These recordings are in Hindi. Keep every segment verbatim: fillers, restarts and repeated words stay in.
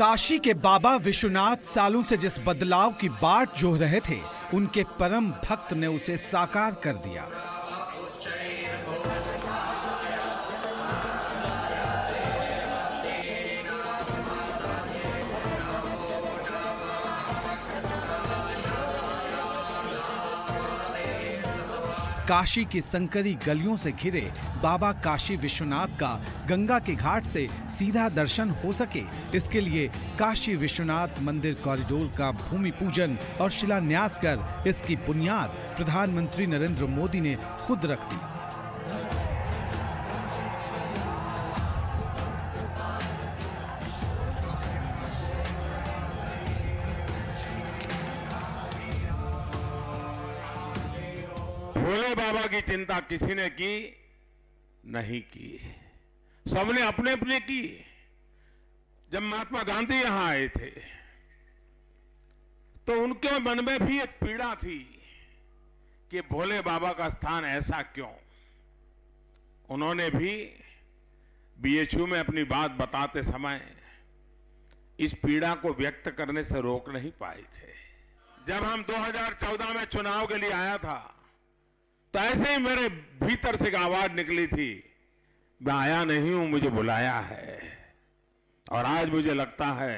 काशी के बाबा विश्वनाथ सालों से जिस बदलाव की बाट जोह रहे थे, उनके परम भक्त ने उसे साकार कर दिया। काशी की संकरी गलियों से घिरे बाबा काशी विश्वनाथ का गंगा के घाट से सीधा दर्शन हो सके, इसके लिए काशी विश्वनाथ मंदिर कॉरिडोर का भूमि पूजन और शिलान्यास कर इसकी बुनियाद प्रधानमंत्री नरेंद्र मोदी ने खुद रख दी। भोले बाबा की चिंता किसी ने की नहीं की, सबने अपने अपने की। जब महात्मा गांधी यहां आए थे तो उनके मन में भी एक पीड़ा थी कि भोले बाबा का स्थान ऐसा क्यों। उन्होंने भी बीएचयू में अपनी बात बताते समय इस पीड़ा को व्यक्त करने से रोक नहीं पाए थे। जब हम दो हज़ार चौदह में चुनाव के लिए आया था तो ऐसे ही मेरे भीतर से एक आवाज निकली थी, मैं आया नहीं हूं, मुझे बुलाया है। और आज मुझे लगता है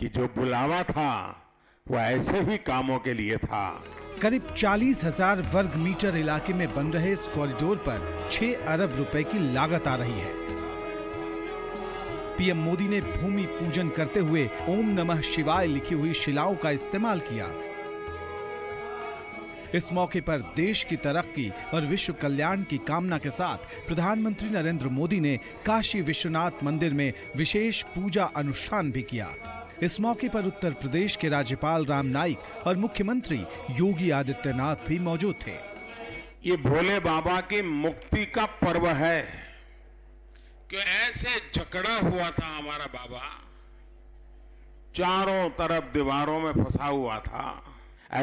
कि जो बुलावा था वो ऐसे ही कामों के लिए था। करीब चालीस हजार वर्ग मीटर इलाके में बन रहे इस कॉरिडोर पर छह अरब रुपए की लागत आ रही है। पीएम मोदी ने भूमि पूजन करते हुए ओम नमः शिवाय लिखी हुई शिलाओं का इस्तेमाल किया। इस मौके पर देश की तरक्की और विश्व कल्याण की कामना के साथ प्रधानमंत्री नरेंद्र मोदी ने काशी विश्वनाथ मंदिर में विशेष पूजा अनुष्ठान भी किया। इस मौके पर उत्तर प्रदेश के राज्यपाल राम नाईक और मुख्यमंत्री योगी आदित्यनाथ भी मौजूद थे। ये भोले बाबा की मुक्ति का पर्व है कि ऐसे जकड़ा हुआ था हमारा बाबा, चारों तरफ दीवारों में फंसा हुआ था।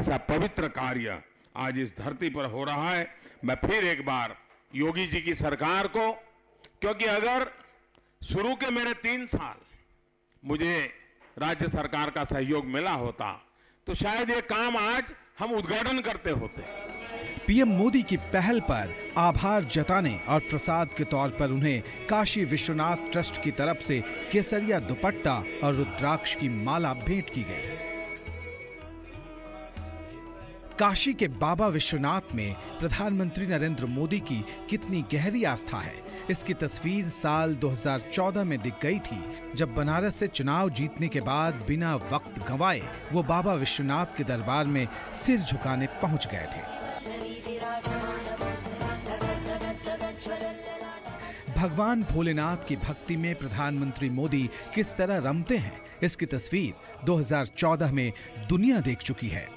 ऐसा पवित्र कार्य आज इस धरती पर हो रहा है। मैं फिर एक बार योगी जी की सरकार को, क्योंकि अगर शुरू के मेरे तीन साल मुझे राज्य सरकार का सहयोग मिला होता तो शायद ये काम आज हम उद्घाटन करते होते। पीएम मोदी की पहल पर आभार जताने और प्रसाद के तौर पर उन्हें काशी विश्वनाथ ट्रस्ट की तरफ से केसरिया दुपट्टा और रुद्राक्ष की माला भेंट की गई। काशी के बाबा विश्वनाथ में प्रधानमंत्री नरेंद्र मोदी की कितनी गहरी आस्था है, इसकी तस्वीर साल दो हज़ार चौदह में दिख गई थी, जब बनारस से चुनाव जीतने के बाद बिना वक्त गंवाए वो बाबा विश्वनाथ के दरबार में सिर झुकाने पहुंच गए थे। भगवान भोलेनाथ की भक्ति में प्रधानमंत्री मोदी किस तरह रमते हैं, इसकी तस्वीर दो हज़ार चौदह में दुनिया देख चुकी है।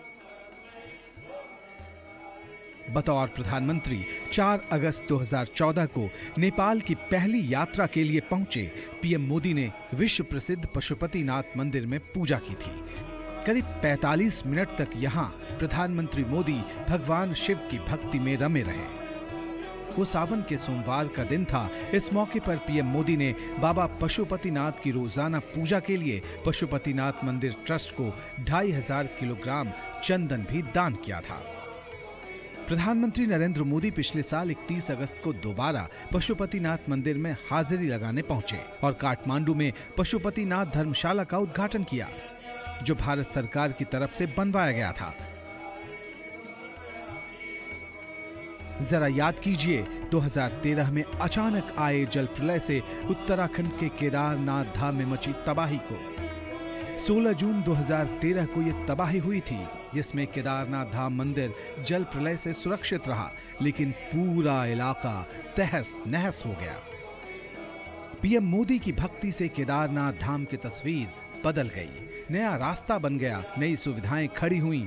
बतौर प्रधानमंत्री चार अगस्त दो हज़ार चौदह को नेपाल की पहली यात्रा के लिए पहुंचे पीएम मोदी ने विश्व प्रसिद्ध पशुपतिनाथ मंदिर में पूजा की थी। करीब पैंतालीस मिनट तक यहां प्रधानमंत्री मोदी भगवान शिव की भक्ति में रमे रहे। वो सावन के सोमवार का दिन था। इस मौके पर पीएम मोदी ने बाबा पशुपतिनाथ की रोजाना पूजा के लिए पशुपतिनाथ मंदिर ट्रस्ट को ढाई हजार किलोग्राम चंदन भी दान किया था। प्रधानमंत्री नरेंद्र मोदी पिछले साल इकतीस अगस्त को दोबारा पशुपतिनाथ मंदिर में हाजिरी लगाने पहुंचे और काठमांडू में पशुपतिनाथ धर्मशाला का उद्घाटन किया, जो भारत सरकार की तरफ से बनवाया गया था। जरा याद कीजिए, दो हज़ार तेरह में अचानक आए जल प्रलय से उत्तराखंड के केदारनाथ धाम में मची तबाही को। सोलह जून दो हज़ार तेरह को ये तबाही हुई थी, जिसमें केदारनाथ धाम मंदिर जल प्रलय से सुरक्षित रहा, लेकिन पूरा इलाका तहस नहस हो गया। पीएम मोदी की भक्ति से केदारनाथ धाम की तस्वीर बदल गई, नया रास्ता बन गया, नई सुविधाएं खड़ी हुई।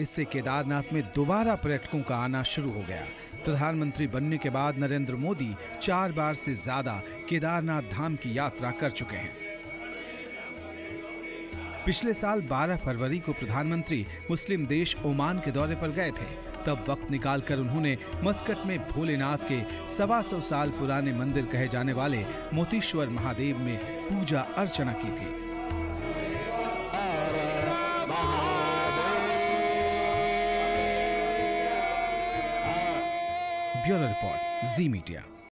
इससे केदारनाथ में दोबारा पर्यटकों का आना शुरू हो गया। प्रधानमंत्री बनने के बाद नरेंद्र मोदी चार बार से ज्यादा केदारनाथ धाम की यात्रा कर चुके हैं। पिछले साल बारह फरवरी को प्रधानमंत्री मुस्लिम देश ओमान के दौरे पर गए थे। तब वक्त निकालकर उन्होंने मस्कट में भोलेनाथ के सवा सौ साल पुराने मंदिर कहे जाने वाले मोतीश्वर महादेव में पूजा अर्चना की थी। Bureau report, Zee media.